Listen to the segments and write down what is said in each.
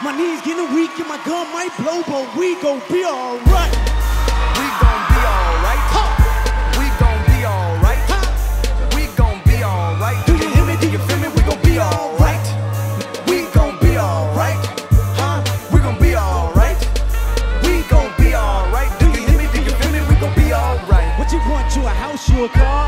My knees getting weak and my gun might blow, but we gon' be alright. We gon' be alright. We gon' be alright. We gon' be alright. Do you hear me? Do you feel me? We gon' be alright. We gon' be alright. We gon' be alright. We gon' be alright. Do you hear me? Do you feel me? We gon' be alright. What you want? You a house? You a car?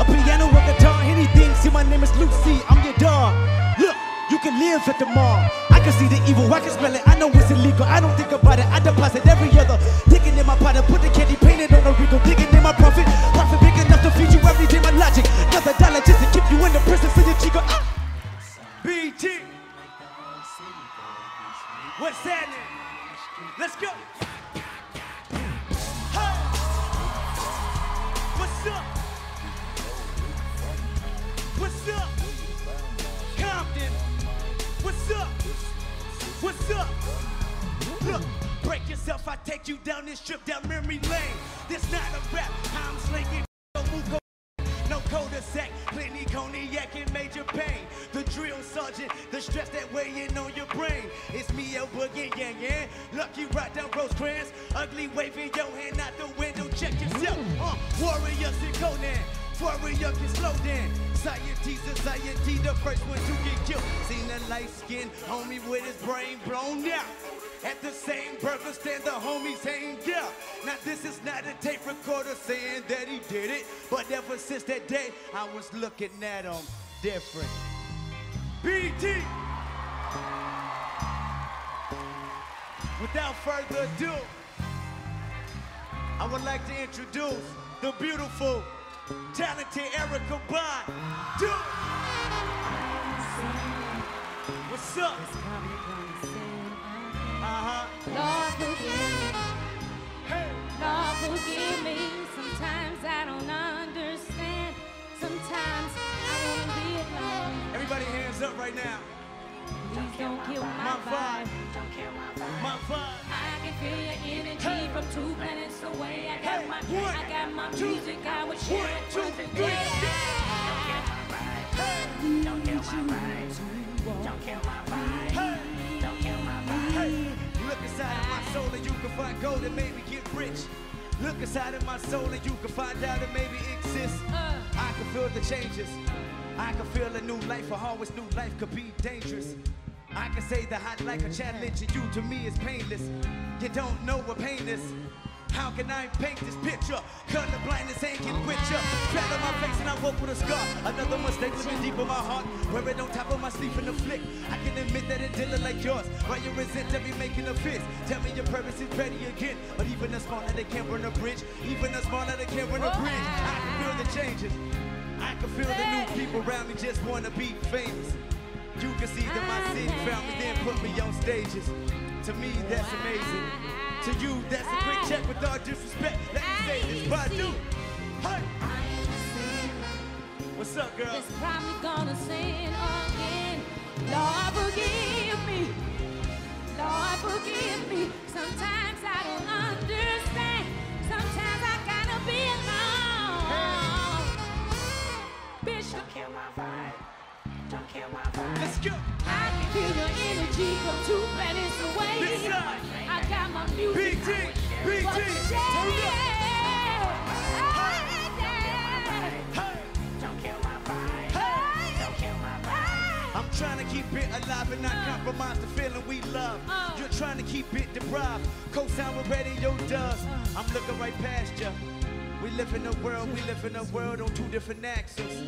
A piano, a guitar, anything. See, my name is Lucy. I'm your dog. Look, you can live at the mall. I can see the evil, I can smell it. I know it's illegal, I don't think about it. I deposit every other, digging in my pot and put the candy painted on a Rico, digging in my profit. Profit big enough to feed you every day, my logic. Another dollar just to keep you in the prison for your chico. BT. What's that? Let's go. Hey. What's up? What's up? Compton. What's up? What's up? Look, break yourself, I take you down this trip, down memory lane. This not a rap, I'm slinking. No cul-de-sac, plenty cognac and major pain. The drill sergeant, the stress that weighing on your brain. It's me, El Boogie, yeah, yeah. Lucky right down Rosecrans, ugly waving your hand out the window. Check yourself, warriors and Conan. Warrior can slow down. Society, the first one to get killed. Seen a light-skinned homie with his brain blown out. At the same breakfast stand, the homies hanged out. Now this is not a tape recorder saying that he did it, but ever since that day, I was looking at him different. BT. Without further ado, I would like to introduce the beautiful, talented Erykah Badu. What's up? Lord, forgive me. Hey. Lord, forgive me. Sometimes I don't understand. Sometimes I don't be alone. Everybody hands up right now. Please don't kill my vibe. Don't kill my vibe. My vibe. I can feel your energy from 2 minutes away. I got my one, I got my two, music. I would share it to the day. Don't kill my vibe. Don't kill my vibe. Don't kill my vibe. Look inside of my soul and you can find gold and maybe get rich. Look inside of my soul and you can find out it maybe exists. I can feel the changes. I can feel a new life, a harvest, new life could be dangerous. I can say the hot like a challenge, and you to me is painless. You don't know what pain is. How can I paint this picture? Color blindness ain't getting with ya. Fell on my face and I woke with a scar. Another mistake living deep in my heart. Wear it on top of my sleeve in the flick. I can admit that it dealing like yours. Why you resent every making a fist? Tell me your purpose is ready again. But even a smaller they can't run a bridge. Even a smaller they can't run a bridge. I can feel the changes. I can feel the new people around me just wanna be famous. You can see that my city found me, then put me on stages. To me, that's amazing. To you, that's a quick check with all disrespect. Let me say this, Badu. Hey. What's up, girl? It's probably gonna sin again. Lord, forgive me. Lord, forgive me. Sometimes I don't understand. Sometimes I gotta be alone. Bitch, don't kill my vibe. Don't kill my vibe. Let's go. I can feel your energy from 2 minutes away. This side. I got my music. BT, BT. Don't kill my vibe. Don't kill my vibe. I'm trying to keep it alive and not compromise the feeling we love. You're trying to keep it deprived. Co-sign with radio does. I'm looking right past you. We live in a world on two different axes.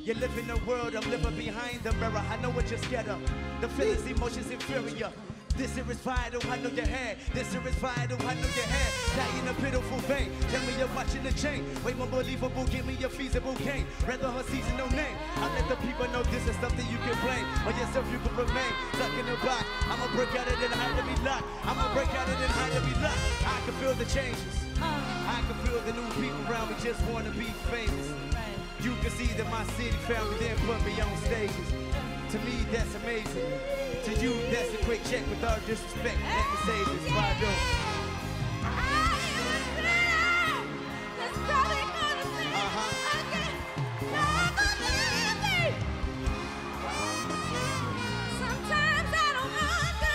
You live in a world, I'm living behind the mirror. I know what you're scared of. The feelings, emotions, inferior. This here is vital, I know you had. This here is vital, I know you had. Dying a pitiful vein. Tell me you're watching the chain. Way more believable, give me a feasible gain. Rather her season, no name. I let the people know this is something you can blame. Or yourself you can remain stuck in a box. I'ma break out of it and hide to be locked. I'ma break out of it and hide to be locked. I can feel the changes. I can feel the new people around me just wanna be famous. You can see that my city found me, then put me on stages. To me, that's amazing. To you, that's a quick check with all disrespect. Let me say this, Badu. That's probably gonna be again. Lord, forgive me. Sometimes I don't know.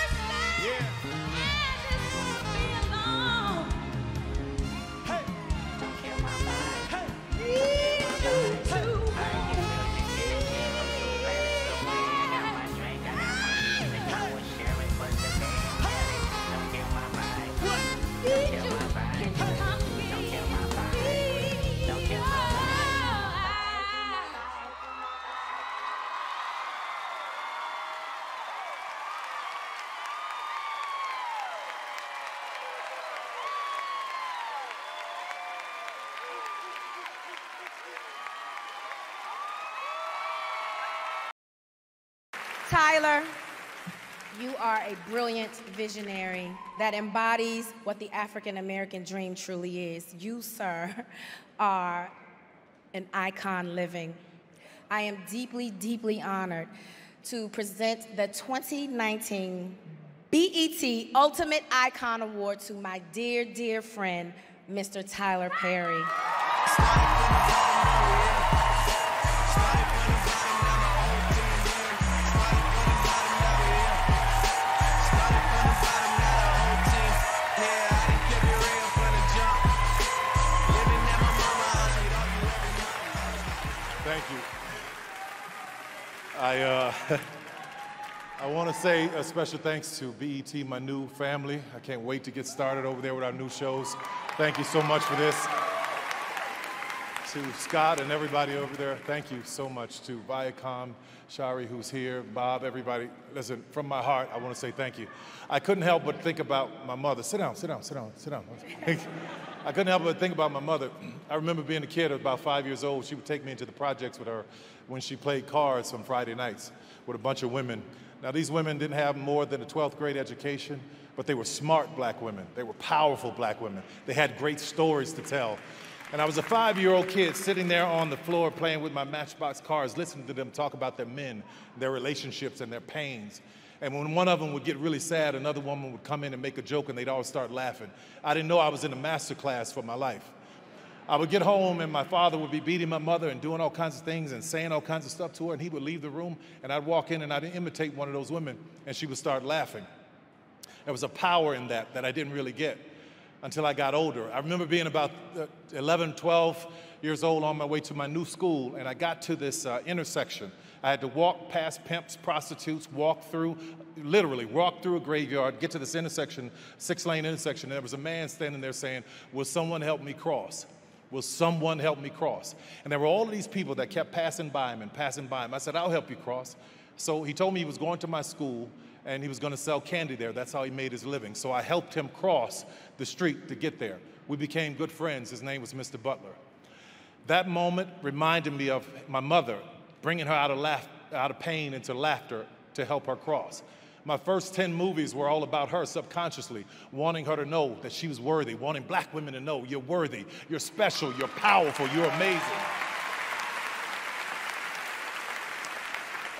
Tyler, you are a brilliant visionary that embodies what the African-American dream truly is. You, sir, are an icon living. I am deeply, deeply honored to present the 2019 BET Ultimate Icon Award to my dear, dear friend, Mr. Tyler Perry. I want to say a special thanks to BET, my new family. I can't wait to get started over there with our new shows. Thank you so much for this. To Scott and everybody over there, thank you so much. To Viacom, Shari, who's here, Bob, everybody. Listen, from my heart, I want to say thank you. I couldn't help but think about my mother. Sit down, sit down, sit down, sit down. I couldn't help but think about my mother. I remember being a kid, about 5 years old. She would take me into the projects with her when she played cards on Friday nights with a bunch of women. Now, these women didn't have more than a 12th grade education, but they were smart black women. They were powerful black women. They had great stories to tell. And I was a 5-year-old kid sitting there on the floor playing with my Matchbox cars, listening to them talk about their men, their relationships, and their pains. And when one of them would get really sad, another woman would come in and make a joke, and they'd all start laughing. I didn't know I was in a master class for my life. I would get home, and my father would be beating my mother and doing all kinds of things and saying all kinds of stuff to her, and he would leave the room, and I'd walk in, and I'd imitate one of those women, and she would start laughing. There was a power in that that I didn't really get until I got older. I remember being about 11, 12 years old on my way to my new school, and I got to this intersection. I had to walk past pimps, prostitutes, literally walk through a graveyard, get to this intersection, 6-lane intersection, and there was a man standing there saying, "Will someone help me cross? Will someone help me cross?" And there were all of these people that kept passing by him and passing by him. I said, "I'll help you cross." So he told me he was going to my school and he was going to sell candy there. That's how he made his living. So I helped him cross the street to get there. We became good friends. His name was Mr. Butler. That moment reminded me of my mother, bringing her out of pain into laughter to help her cross. My first 10 movies were all about her subconsciously, wanting her to know that she was worthy, wanting black women to know you're worthy, you're special, you're powerful, you're amazing.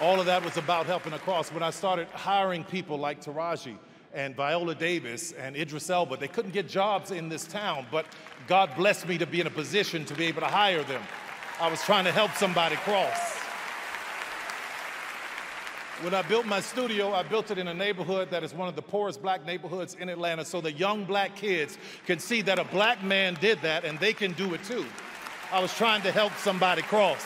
All of that was about helping her cross. When I started hiring people like Taraji and Viola Davis and Idris Elba, they couldn't get jobs in this town, but God blessed me to be in a position to be able to hire them. I was trying to help somebody cross. When I built my studio, I built it in a neighborhood that is one of the poorest black neighborhoods in Atlanta, so that young black kids can see that a black man did that and they can do it too. I was trying to help somebody cross.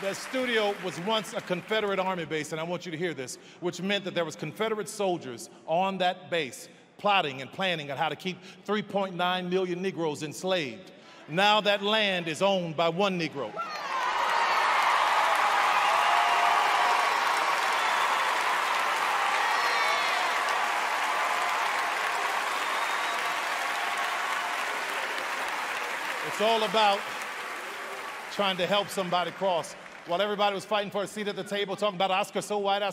The studio was once a Confederate Army base, and I want you to hear this, which meant that there was Confederate soldiers on that base plotting and planning on how to keep 3.9 million Negroes enslaved. Now that land is owned by one Negro. It's all about trying to help somebody cross. While everybody was fighting for a seat at the table, talking about Oscar so white, I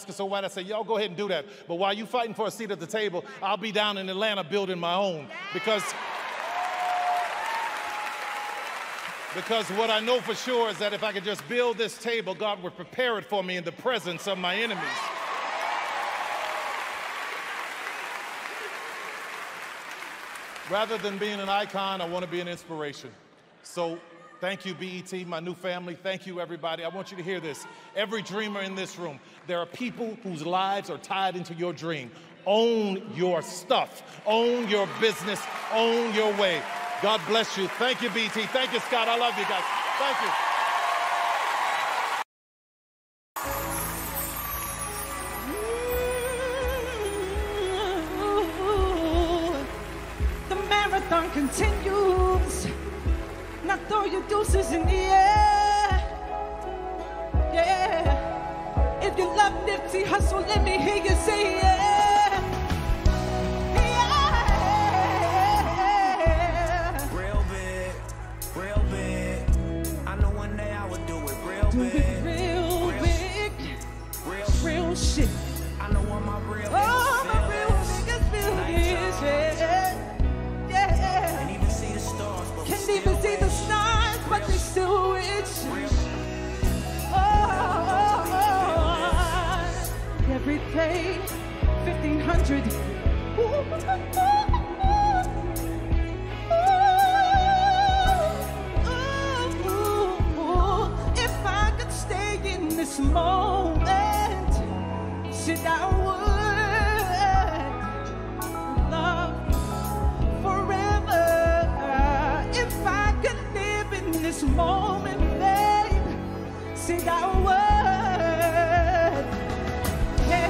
said, y'all go ahead and do that. But while you fighting for a seat at the table, I'll be down in Atlanta building my own. Because what I know for sure is that if I could just build this table, God would prepare it for me in the presence of my enemies. Rather than being an icon, I want to be an inspiration. So thank you, BET, my new family. Thank you, everybody. I want you to hear this. Every dreamer in this room, there are people whose lives are tied into your dream. Own your stuff. Own your business. Own your way. God bless you. Thank you, BET. Thank you, Scott. I love you guys. Thank you. The marathon continues. I throw your deuces in the air, yeah. If you love Nipsey Hussle, let me hear you say yeah, yeah. Real big, I know one day I would do it real big. shit. I know all my real niggas feel this, yeah, yeah. Can't even see the stars, but they still with you. Oh, every day, 1,500. If I could stay in this moment, shit, I would love forever. If I could live in this moment, babe, shit, I would. Yeah.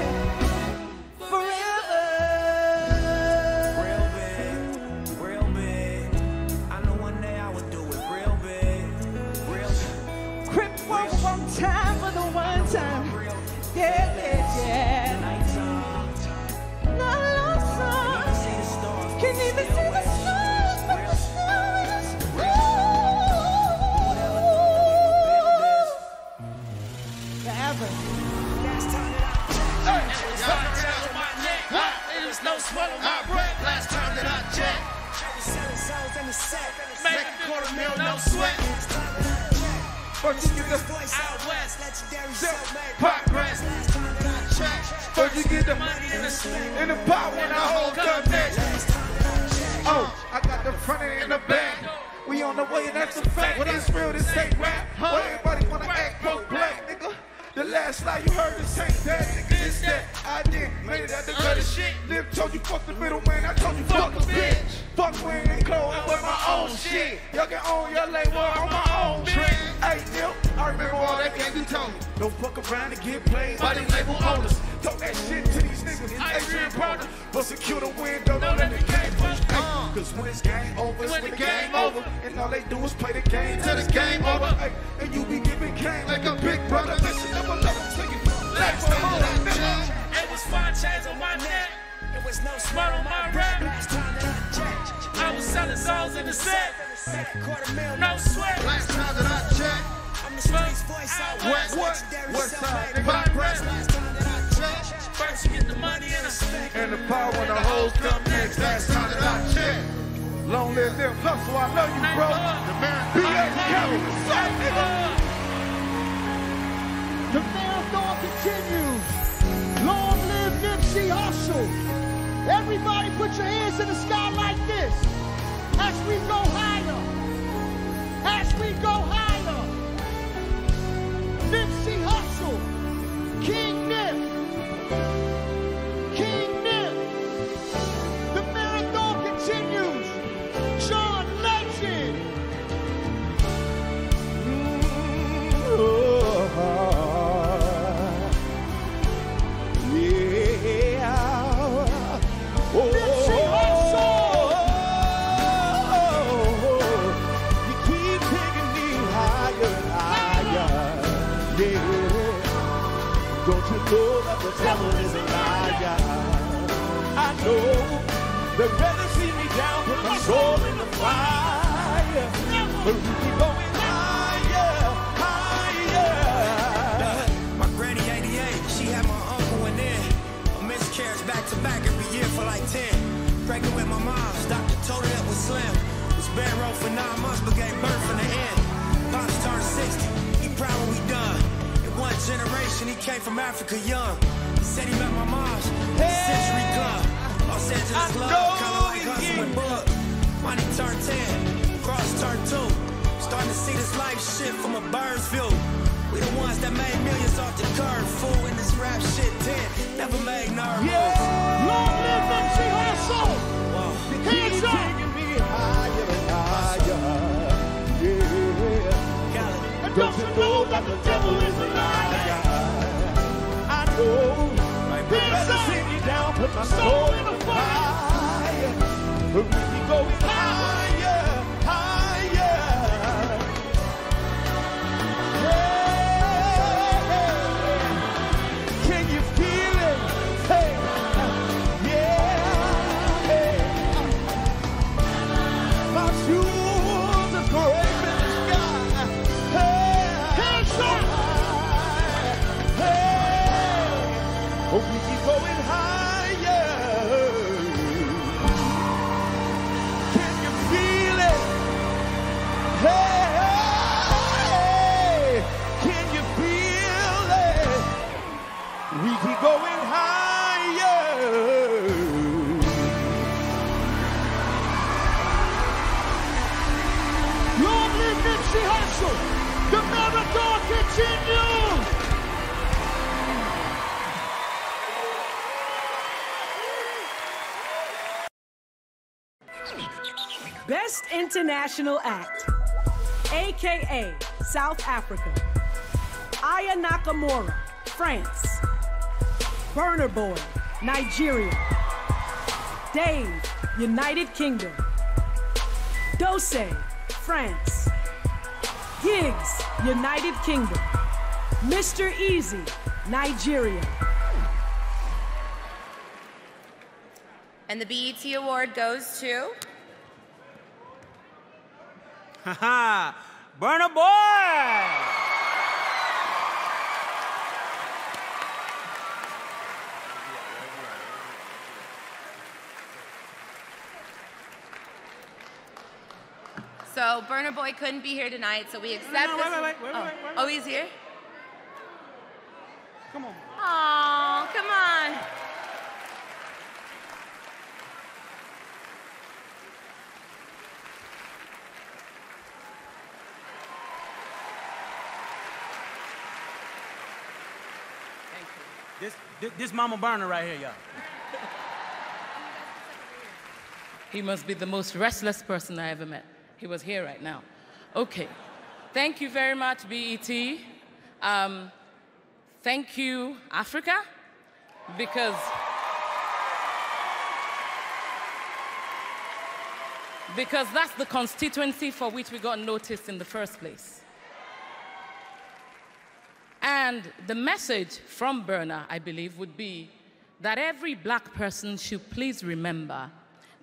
Swallow my bread last time that I checked. Make a $250,000, no sweat. First you get the voice out west, progress. First you get the money in the pot when I hold up next. Oh, I got the front end in the back. We on the way and that's a fact. Well, that's real, this ain't rap. Well, everybody wanna act broke black, nigga. The last lie you heard is ain't that, nigga, it's that I did, made it out the gutter shit. Lip told you fuck the middle man, I told you fuck a bitch. Fuck when and clothes, I wear my own shit. Y'all can own your label on my own shit. Hey, Nip, I remember all that can't be told. Don't fuck around and get played by these label owners. Talk that shit to these niggas, it's Adrian Brothers. But secure the window, don't let the game push. Cause when it's game over, it's when the game over. And all they do is play the game till the game over. And you be giving game like a big brother. Listen, I'm a lover, take it from the last time that I it was 5 chains on my neck. It was no smart on my rap. Last time that I checked, I was selling souls in the set. $250,000, no sweat. Last time that I checked, I'm the streets voice out west. What's up? Progress. Last time that I checked, first you get the money and the stick and the power when the hoes come next. Last time that I checked, long live them hustle. I love you, bro. The man, B.A. Kevin, the same nigga. The marathon continues. Long live Nipsey Hussle. Everybody put your hands in the sky like this. As we go higher. As we go higher. Nipsey Hussle. King Nip. King Nip. The marathon continues. John Legend. Oh. The devil is a liar. I know they'd rather see me down, put my soul in the fire. But we keep going higher, higher. My granny 88, she had my uncle and then a miscarriage back to back every year for like 10. Pregnant with my mom's, doctor told her that was slim. Was bedroom for 9 months but gave birth in the end. Pops turned 60, he probably done. One generation, he came from Africa young. He said he met my mom's Century Club. Los Angeles love, kind of like us with Bug. Money turned 10, Cross turned 2. Starting to see this life shit from a bird's view. We the ones that made millions off the curve. Fool in this rap shit, 10, never made no rules. Yeah, long live MC Hustle. Hands up. Taking me higher and higher. Yeah, got it. Don't you know that the devil is a liar? I know. I'd rather sit you down, put my soul in the fire. But we keep going higher, higher. Yeah. Can you feel it? Hey. Yeah. Hey. My shoes are great. Hey, Hope we keep going higher. Can you feel it? Hey, can you feel it? We keep going higher. Long live Nipsey Hussle. The marathon continues. Best International Act, a.k.a. South Africa. Aya Nakamura, France. Burna Boy, Nigeria. Dave, United Kingdom. Dose, France. Giggs, United Kingdom. Mr. Easy, Nigeria. And the BET Award goes to... Haha, Burna Boy! So Burna Boy couldn't be here tonight, so we accept wait. Oh, he's here? Come on. Oh, come on. This Mama Burna right here, y'all. He must be the most restless person I ever met. He was here right now. Okay. Thank you very much, BET. Thank you, Africa, because that's the constituency for which we got noticed in the first place. And the message from Burna, I believe, would be that every black person should please remember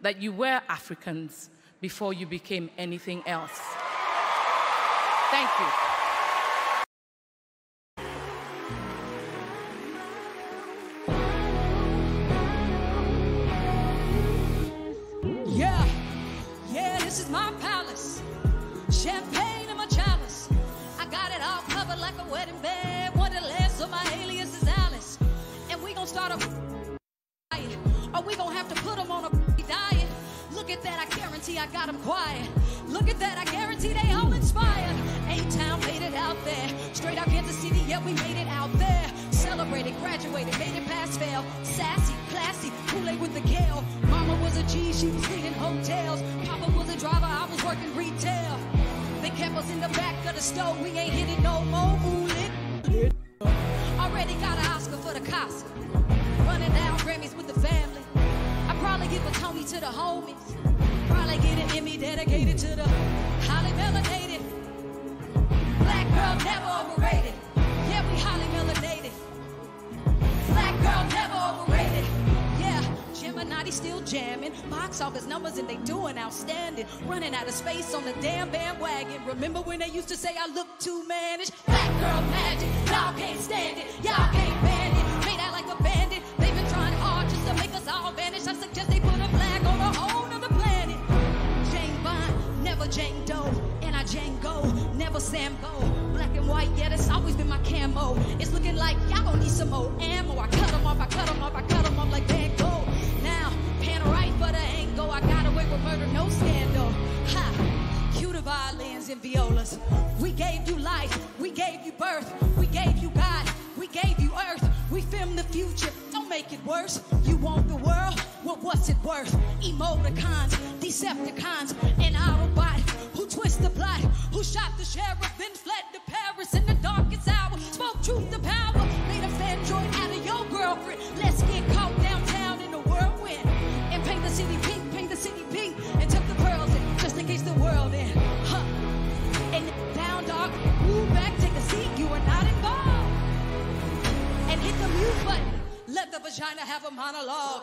that you were Africans before you became anything else. Thank you. Yeah, yeah, this is my palace. Champagne in my chalice. I got it all covered like a wedding band. Or we gonna have to put them on a diet. Look at that, I guarantee I got them quiet. Look at that, I guarantee they all inspired. A-Town made it out there. Straight out Kansas City, yeah, we made it out there. Celebrated, graduated, made it past fail. Sassy, classy, Kool-Aid with the kale. Mama was a G, she was cleaning hotels. Papa was a driver, I was working retail. They kept us in the back of the store. We ain't hit it no more, ooh, lit. Already got an Oscar for the Casa. Running down Grammys with the family. I probably give a Tony to the homies. Probably get an Emmy dedicated to the highly melanated. Black girl never overrated. Yeah, we highly melanated. Black girl never overrated. Yeah, Gemini still jamming. Box office numbers and they doing outstanding. Running out of space on the damn bandwagon. Remember when they used to say I look too mannish? Black girl magic. Y'all can't stand it. Y'all can't ban it. Made out like a bandit. To make us all vanish, I suggest they put a flag on a whole nother planet. Jane Bond, never Jane Doe, and I Django, never Sambo. Black and white, yeah, that's always been my camo. It's looking like y'all gonna need some more ammo. I cut them off, I cut them off, I cut them off like Van Gogh. Now, pan right for the angle, I got away with murder, no scandal. Ha! Cue the violins and violas. We gave you life, we gave you birth, we gave you God, we gave you earth, we filmed the future. Make it worse. You want the world? Well, what's it worth? Emoticons, Decepticons, an Autobot who twist the plot, who shot the sheriff, then fled to Paris in the darkest hour. Spoke truth to power, made a fan joint out of your girlfriend. Let's get caught downtown in the whirlwind and paint the city pink, and took the pearls in just in case the world in. Huh? And down dog, move back, take a seat. You are not involved. And hit the mute button. Let the vagina have a monologue.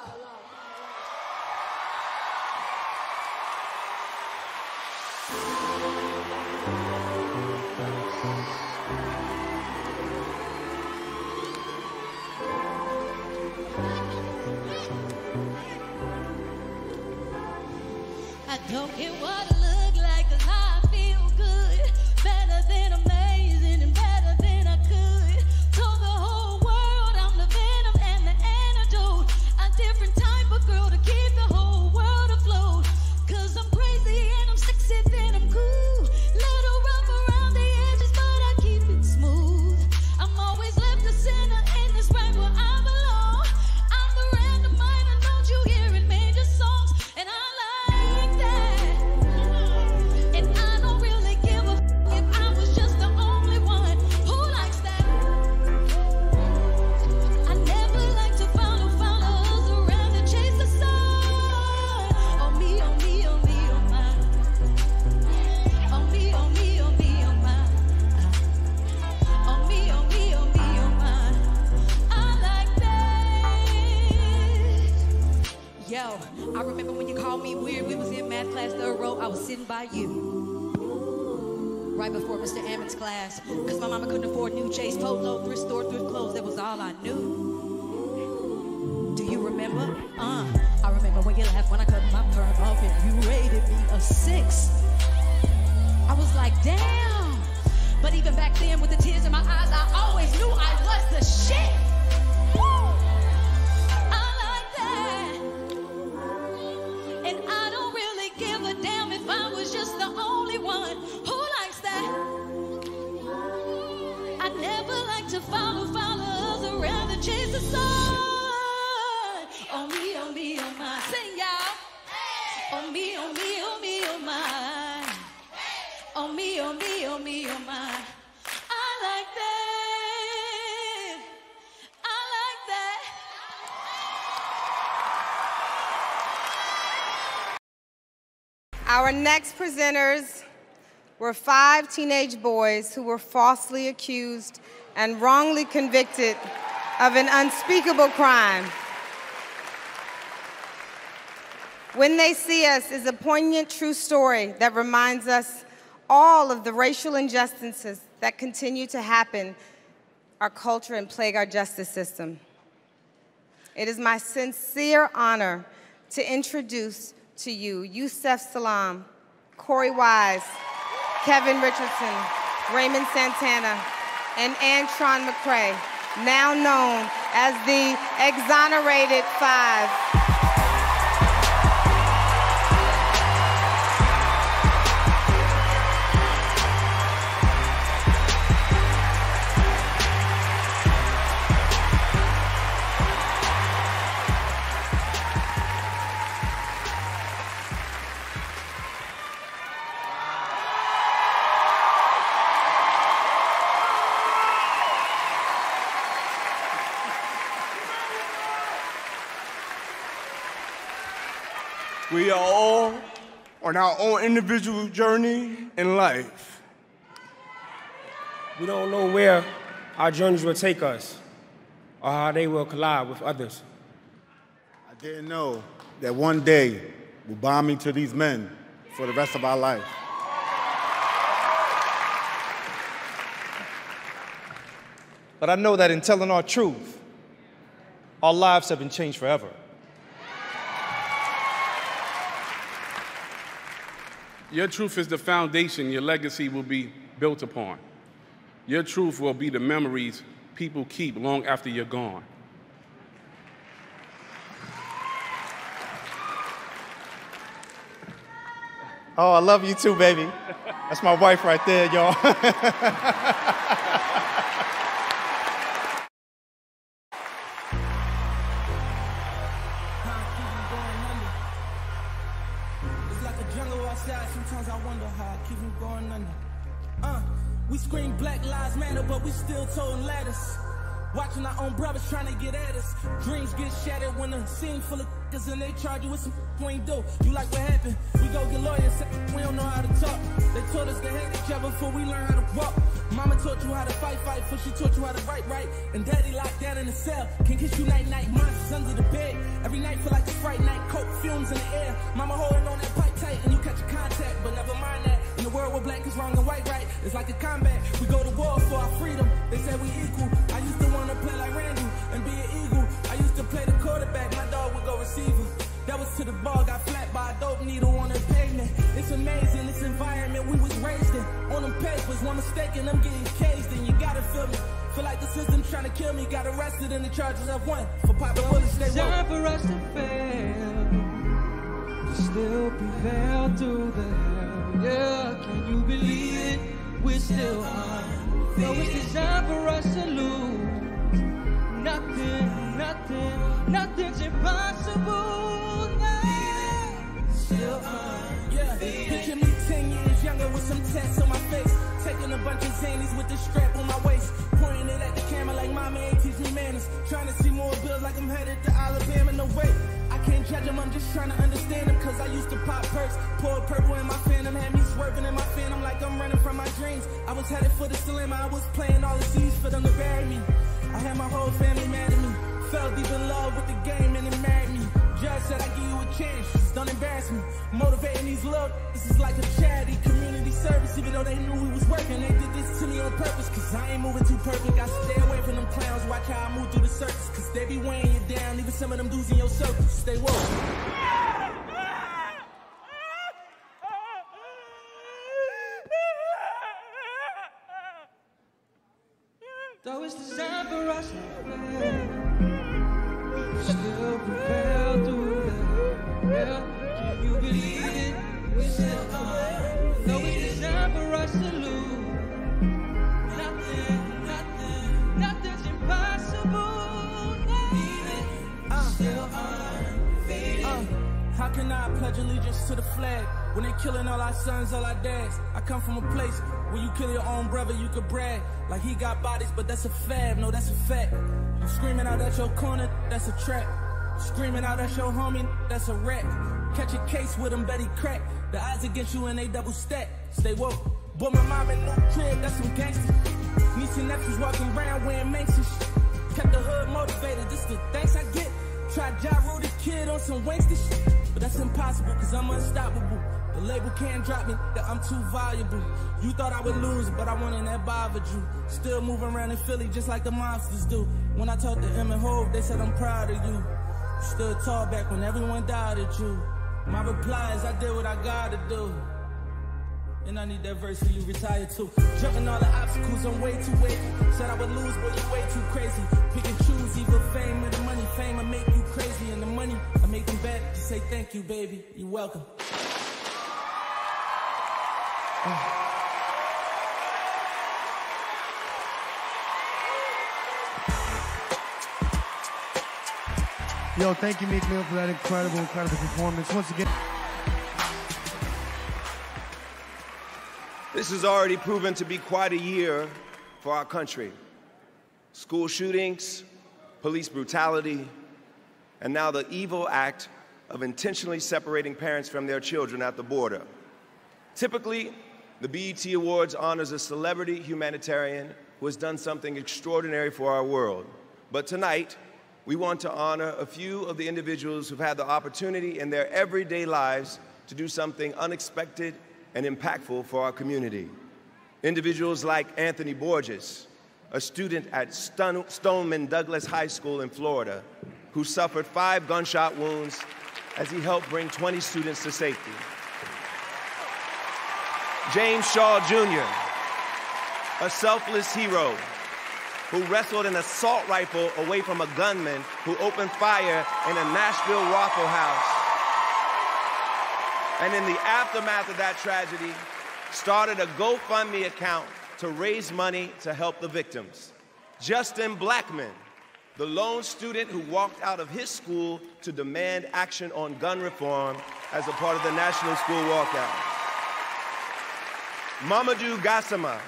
Don't care what it look like, 'cause I feel good. Better than amazing and better than I could. Told the whole world I'm the venom and the antidote. A different type of girl to keep the whole world afloat. 'Cause I'm crazy and I'm sexy and I'm cool. Little rough around the edges, but I keep it smooth. I'm always left a center and it's right where I belong. I'm the random mind, I know you hearing major songs. And I like that. And I don't really give a if I was just the only one who likes that. I never like to follow us around and chase the sun. Oh me, oh me, oh me, oh my. Oh me, oh me, oh me, oh my. Oh me, oh me, oh me, oh my. I like that. Yo, I remember when you called me weird. We was in math class, third row. I was sitting by you, right before Mr. Ammon's class, because my mama couldn't afford new Chase Polo, thrift store, thrift clothes. That was all I knew. Do you remember? I remember when you laughed when I cut my perm off and you rated me a 6. I was like, damn. But even back then, with the tears in my eyes, I always knew I was the shit. Woo! I like that. And I don't really give a damn if I was just the only one who likes that. I never like to follow us around and chase the sun. Oh me, oh my. Sing y'all. Oh me, oh me, oh me, oh my. Oh me, oh me, oh me, oh my. I like that. I like that. Our next presenters were 5 teenage boys who were falsely accused and wrongly convicted of an unspeakable crime. When They See Us is a poignant true story that reminds us all of the racial injustices that continue to happen, our culture, and plague our justice system. It is my sincere honor to introduce to you Yusef Salaam, Corey Wise, Kevin Richardson, Raymond Santana, and Antron McCray, now known as the Exonerated Five. We are all on our own individual journey in life. We don't know where our journeys will take us or how they will collide with others. I didn't know that one day would bind me to these men for the rest of our life. But I know that in telling our truth, our lives have been changed forever. Your truth is the foundation your legacy will be built upon. Your truth will be the memories people keep long after you're gone. Oh, I love you too, baby. That's my wife right there, y'all. We scream Black Lives Matter, but we still toting ladders. Watching our own brothers trying to get at us. Dreams get shattered when a scene full of niggas and they charge you with some you ain't do. You like what happened? We go get lawyers, we don't know how to talk. They taught us to hate each other before we learn how to walk. Mama taught you how to fight, before she taught you how to write. And daddy locked down in the cell, can't kiss you night, monsters under the bed. Every night feel like a fright night, coke fumes in the air. Mama holding on that pipe tight and you catch a contact, but never mind that. In the world where black is wrong and white right, it's like a combat. We go to war for our freedom, they say we equal. I used to want to play like Randall and be an eagle. I used to play the quarterback, my dog would go receiver. That was to the ball, got flat by a dope needle on the pavement. and I'm getting caged, and you gotta feel me. Feel like the system trying to kill me. Got arrested and the charges I've won. For popping bullets, they won't. It's time for us to fail, to still prevail through the hell. Yeah, can you believe it? We're still on. No, it's designed for us to lose. Nothing, nothing, nothing's impossible now. Still on. Yeah, picture me 10 years younger with some tats on my face. Taking a bunch of zanies with the strap on my waist. Pointing it at the camera like mama ain't teach me manners. Trying to see more bills like I'm headed to Alabama. No way, I can't judge them, I'm just trying to understand them. Cause I used to pop perks, pour purple in my phantom. Had me swerving in my phantom like I'm running from my dreams. I was headed for the slim, I was playing all the C's for them to bury me. I had my whole family mad at me. Fell deep in love with the game and it married me. Judge said I give you a chance, just don't embarrass me. Motivating these little, this is like a charity, community service. Even though they knew we was working, they did this to me on purpose. Cause I ain't moving too perfect, I stay away from them clowns. Watch how I move through the circus, cause they be weighing you down. Even some of them dudes in your circus, stay woke. Though it's designed for us to still prevail through the hell. Can you believe it? We still are. Though it's designed for us to lose. Nothing, nothing, nothing's impossible. Nothing, still undefeated. How can I pledge allegiance to the flag when they killing all our sons, all our dads? I come from a place where you kill your own brother, you could brag like he got bodies, but that's a fab, no, that's a fact. You screaming out at your corner, that's a trap. Screaming out at your homie, that's a rap. Catch a case with him, bet he crack. The odds against you and they double stack. Stay woke. But my mom and no crib, that's some gangsters. Niece and nephews walking around wearing Manx and shit. Kept the hood motivated, this the thanks I get. Try gyro the kid on some wasted shit. But that's impossible, cause I'm unstoppable. The label can't drop me, that I'm too valuable. You thought I would lose, but I won and that bothered you. Still moving around in Philly just like the mobsters do. When I talked to Emmett Hove, they said I'm proud of you. You stood tall back when everyone doubted you. My reply is I did what I gotta do. And I need that verse for you retired too. Jumping all the obstacles, I'm way too weighty. Said I would lose, but you're way too crazy. Pick and choose, either fame or the money. Fame, I make you crazy, and the money, I make them bad. Just say thank you, baby. You're welcome. Yo, thank you, Meek Mill, for that incredible, incredible performance. Once again... This has already proven to be quite a year for our country. School shootings, police brutality, and now the evil act of intentionally separating parents from their children at the border. Typically, the BET Awards honors a celebrity humanitarian who has done something extraordinary for our world. But tonight, we want to honor a few of the individuals who've had the opportunity in their everyday lives to do something unexpected and impactful for our community. Individuals like Anthony Borges, a student at Stoneman Douglas High School in Florida, who suffered 5 gunshot wounds as he helped bring 20 students to safety. James Shaw, Jr., a selfless hero who wrestled an assault rifle away from a gunman who opened fire in a Nashville Waffle House. And in the aftermath of that tragedy, started a GoFundMe account to raise money to help the victims. Justin Blackman, the lone student who walked out of his school to demand action on gun reform as a part of the National School Walkout. Mamadou Gassama,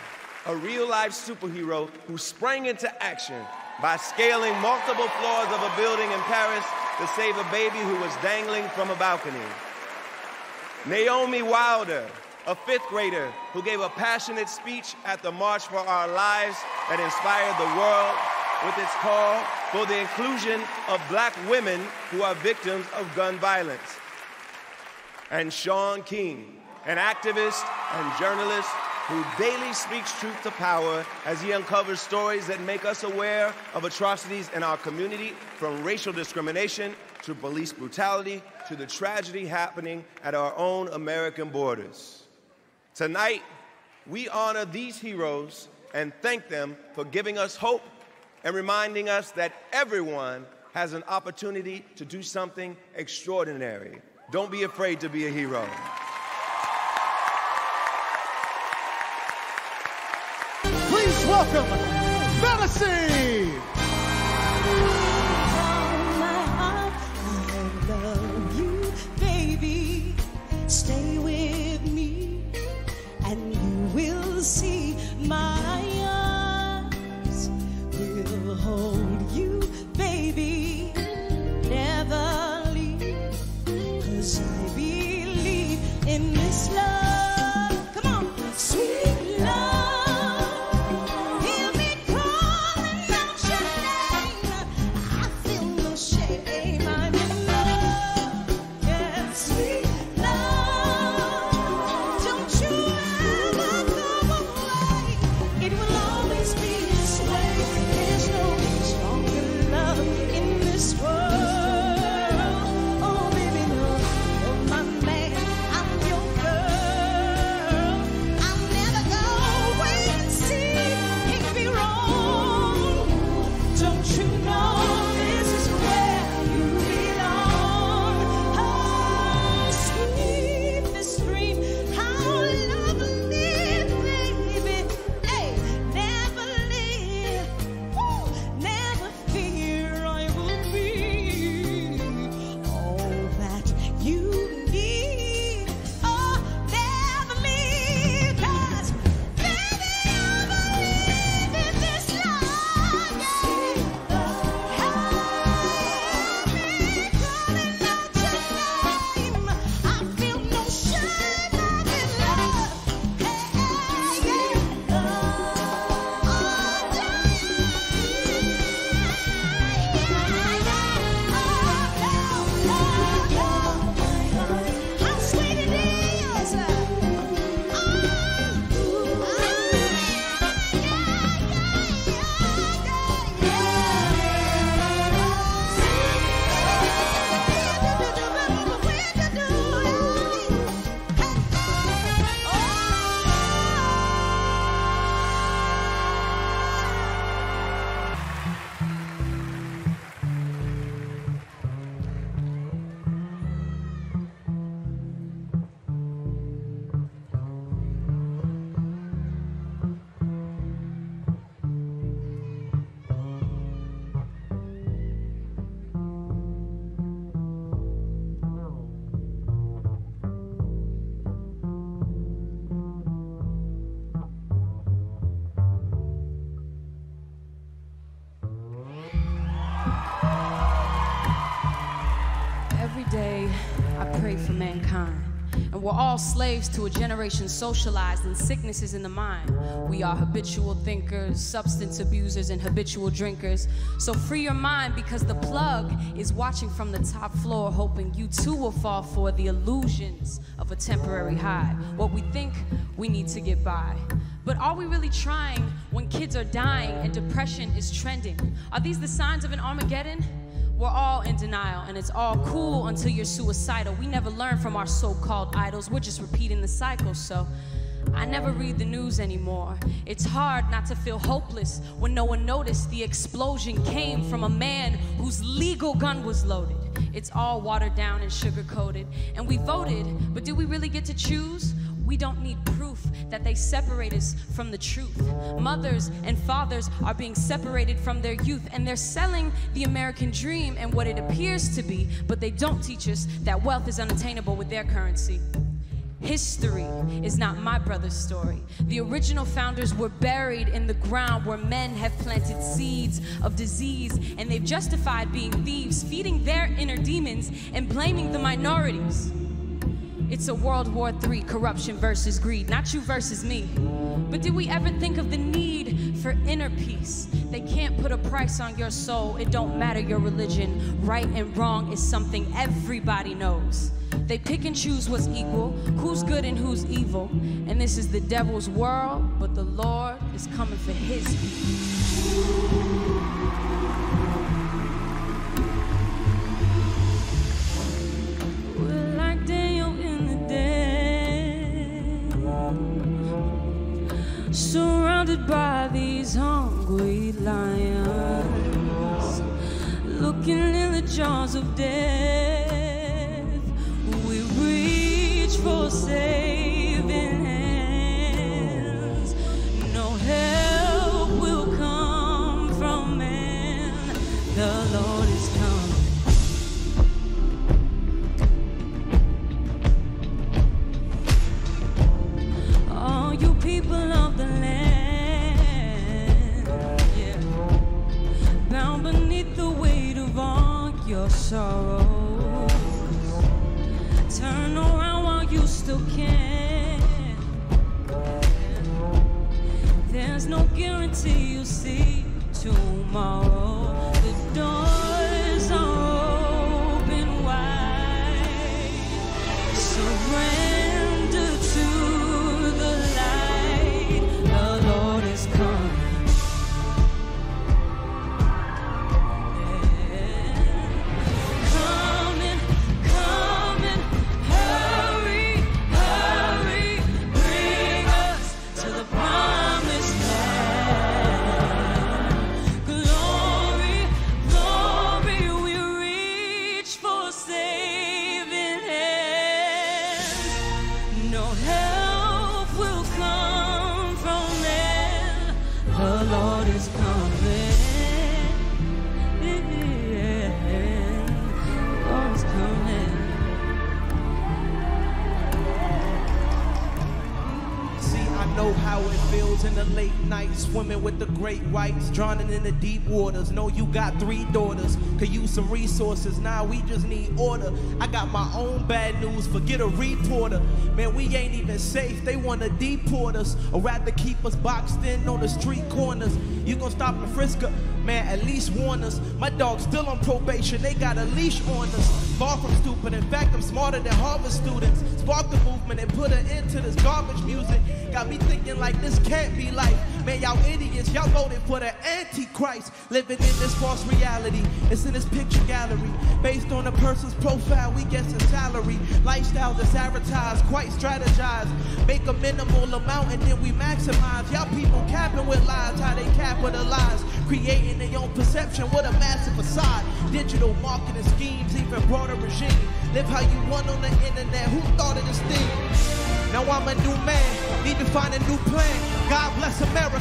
a real-life superhero who sprang into action by scaling multiple floors of a building in Paris to save a baby who was dangling from a balcony. Naomi Wilder, a 5th grader who gave a passionate speech at the March for Our Lives that inspired the world with its call for the inclusion of black women who are victims of gun violence. And Shaun King, an activist and journalist who daily speaks truth to power as he uncovers stories that make us aware of atrocities in our community, from racial discrimination to police brutality to the tragedy happening at our own American borders. Tonight, We honor these heroes and thank them for giving us hope and reminding us that everyone has an opportunity to do something extraordinary. Don't be afraid to be a hero. Please welcome Fantasy! See, my arms will hold you, baby, never leave, 'cause I believe in this love. Come on, sweet love, he'll be calling out your name. I feel no shame, I'm in love, yeah, sweet. We're all slaves to a generation socialized in sicknesses in the mind. We are habitual thinkers, substance abusers, and habitual drinkers. So free your mind, because the plug is watching from the top floor, hoping you too will fall for the illusions of a temporary high. What we think we need to get by. But are we really trying when kids are dying and depression is trending? Are these the signs of an Armageddon? We're all in denial, and it's all cool until you're suicidal. We never learn from our so-called idols. We're just repeating the cycle, so I never read the news anymore. It's hard not to feel hopeless when no one noticed the explosion came from a man whose legal gun was loaded. It's all watered down and sugar-coated, and we voted, but do we really get to choose? We don't need proof that they separate us from the truth. Mothers and fathers are being separated from their youth, and they're selling the American dream and what it appears to be, but they don't teach us that wealth is unattainable with their currency. History is not my brother's story. The original founders were buried in the ground where men have planted seeds of disease, and they've justified being thieves, feeding their inner demons and blaming the minorities. It's a World War III, corruption versus greed, not you versus me. But did we ever think of the need for inner peace? They can't put a price on your soul. It don't matter your religion. Right and wrong is something everybody knows. They pick and choose what's equal, who's good and who's evil. And this is the devil's world, but the Lord is coming for his people. We're like Daniel in the dead. broken in the jaws of death, we reach for saving hands. No help will come from man, the Lord is coming. All you people of the land, down beneath the weight of all your sorrows, turn around while you still can. There's no guarantee you'll see tomorrow. The doors are open wide. Surrender to the light. The Lord is coming. In the late nights, swimming with the great whites, drowning in the deep waters. Know you got three daughters, could use some resources. Now we just need order. I got my own bad news, forget a reporter. Man, we ain't even safe, they wanna deport us, or rather keep us boxed in on the street corners. You gon' stop and frisk her? Man, at least warn us. My dog's still on probation, they got a leash on us. Far from stupid, in fact, I'm smarter than Harvard students. Spark the movement and put an end to this garbage music. Got me thinking like this can't be life. Man, y'all idiots, y'all voted for the Antichrist. Living in this false reality, it's in this picture gallery. Based on a person's profile, we guess a salary. Lifestyle that's advertised, quite strategized. Make a minimal amount and then we maximize. Y'all people capping with lies, how they capitalize. Creating their own perception with a massive facade. Digital marketing schemes, even broader regime. Live how you want on the internet, who thought of this thing? Now I'm a new man, need to find a new plan. God bless America,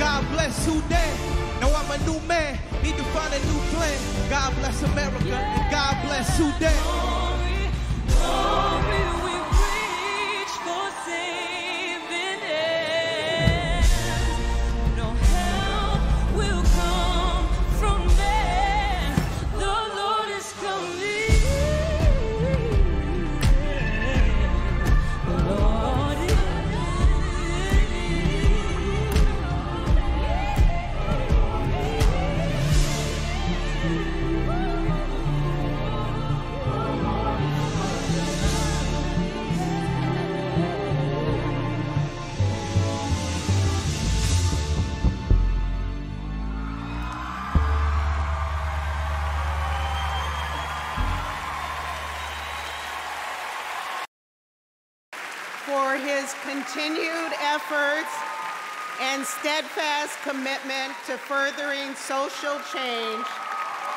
God bless Sudan. Now I'm a new man, need to find a new plan. God bless America and God bless Sudan. Glory, glory, we reach for saving hands. No help will come from man. The Lord is coming. For his continued efforts and steadfast commitment to furthering social change,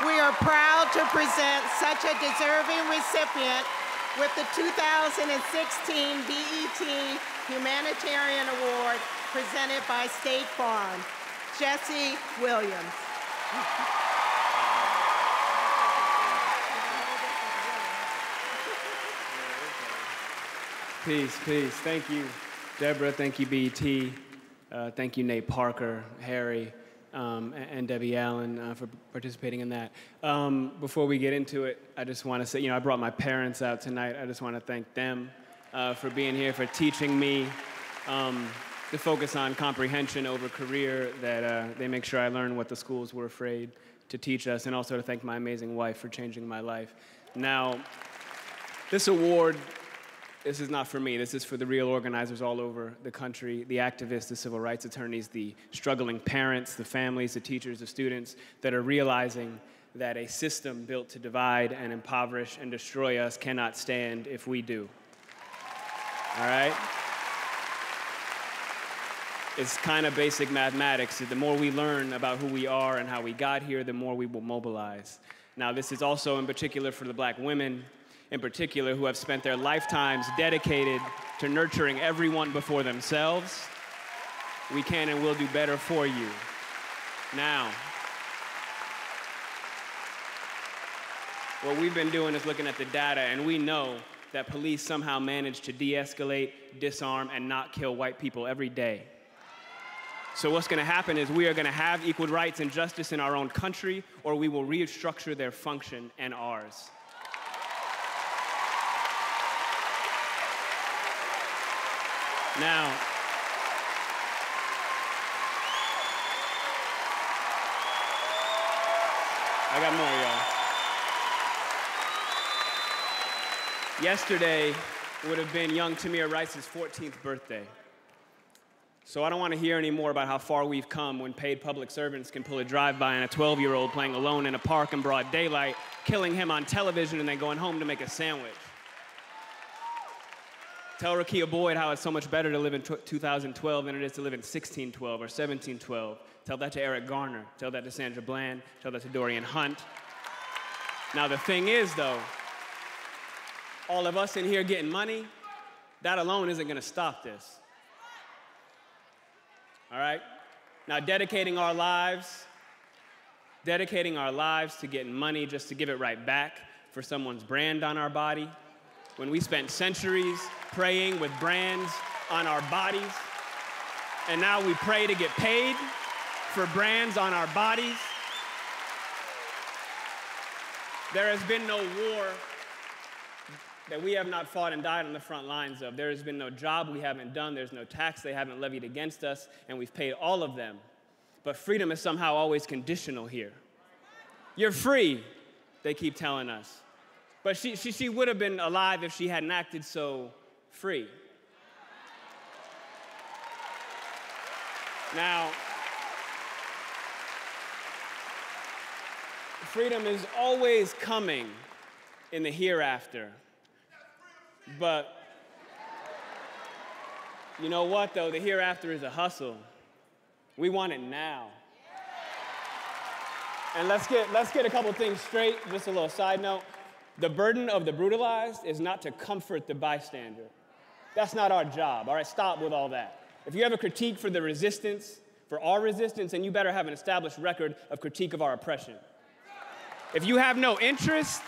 we are proud to present such a deserving recipient with the 2016 BET Humanitarian Award presented by State Farm, Jesse Williams. Peace, peace. Thank you, Deborah. Thank you, BET. Thank you, Nate Parker, Harry, and Debbie Allen for participating in that. Before we get into it, I just want to say, I brought my parents out tonight. I just want to thank them for being here, for teaching me to focus on comprehension over career, that they make sure I learn what the schools were afraid to teach us, and also to thank my amazing wife for changing my life. Now, this award, this is not for me. This is for the real organizers all over the country, the activists, the civil rights attorneys, the struggling parents, the families, the teachers, the students that are realizing that a system built to divide and impoverish and destroy us cannot stand if we do. All right? It's kind of basic mathematics. The more we learn about who we are and how we got here, the more we will mobilize. Now, this is also in particular for the black women in particular who have spent their lifetimes dedicated to nurturing everyone before themselves. We can and will do better for you. Now, what we've been doing is looking at the data, and we know that police somehow manage to de-escalate, disarm, and not kill white people every day. So what's gonna happen is we are gonna have equal rights and justice in our own country, or we will restructure their function and ours. Now, I got more, y'all. Yesterday would have been young Tamir Rice's 14th birthday. So I don't want to hear any more about how far we've come when paid public servants can pull a drive-by on a 12-year-old playing alone in a park in broad daylight, killing him on television and then going home to make a sandwich. Tell Rekia Boyd how it's so much better to live in 2012 than it is to live in 1612 or 1712. Tell that to Eric Garner. Tell that to Sandra Bland. Tell that to Dorian Hunt. Now the thing is, though, all of us in here getting money, that alone isn't going to stop this. All right? Now, dedicating our lives to getting money just to give it right back for someone's brand on our body, when we spent centuries praying with brands on our bodies, and now we pray to get paid for brands on our bodies. There has been no war that we have not fought and died on the front lines of. There has been no job we haven't done. There's no tax they haven't levied against us, and we've paid all of them. But freedom is somehow always conditional here. You're free, they keep telling us. But she would have been alive if she hadn't acted so free. Now, freedom is always coming in the hereafter. But you know what, though? The hereafter is a hustle. We want it now. And let's get a couple things straight, just a little side note. The burden of the brutalized is not to comfort the bystander. That's not our job, all right? Stop with all that. If you have a critique for the resistance, for our resistance, then you better have an established record of critique of our oppression. If you have no interest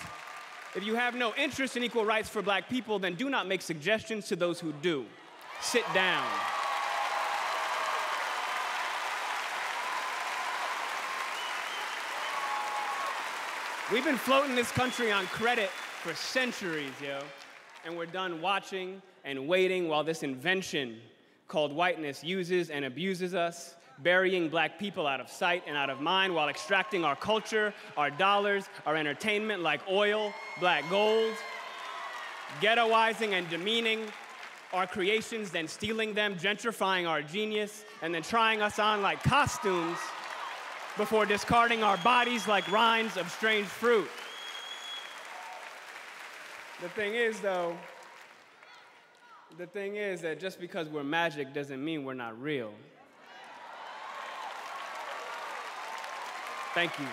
in equal rights for black people, then do not make suggestions to those who do. Sit down. We've been floating this country on credit for centuries, yo. And we're done watching and waiting while this invention called whiteness uses and abuses us, burying black people out of sight and out of mind while extracting our culture, our dollars, our entertainment like oil, black gold, ghettoizing and demeaning our creations, then stealing them, gentrifying our genius, and then trying us on like costumes before discarding our bodies like rinds of strange fruit. The thing is that just because we're magic doesn't mean we're not real. Thank you.